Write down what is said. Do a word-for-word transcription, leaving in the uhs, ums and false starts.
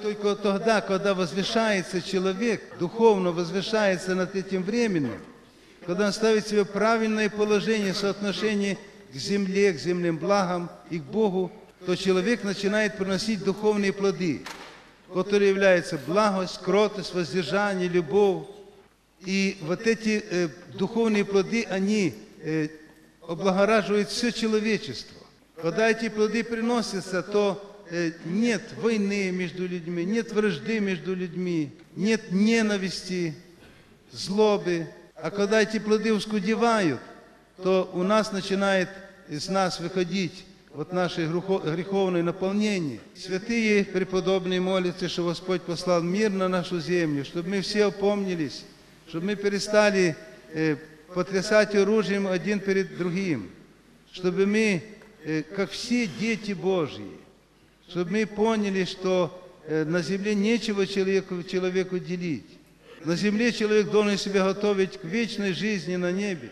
Только тогда, когда возвышается человек, духовно возвышается над этим временем, когда он ставит себе правильное положение в соотношении к земле, к земным благам и к Богу, то человек начинает приносить духовные плоды, которые являются благость, кротость, воздержание, любовь. И вот эти э, духовные плоды, они э, облагораживают все человечество. Когда эти плоды приносятся, то э, нет войны между людьми, нет вражды между людьми, нет ненависти, злобы. А когда эти плоды ускудевают, то у нас начинает из нас выходить вот наше греховное наполнение. Святые преподобные молятся, что Господь послал мир на нашу землю, чтобы мы все опомнились, чтобы мы перестали э, потрясать оружием один перед другим, чтобы мы, э, как все дети Божьи, чтобы мы поняли, что э, на земле нечего человеку, человеку делить. На земле человек должен себя готовить к вечной жизни на небе.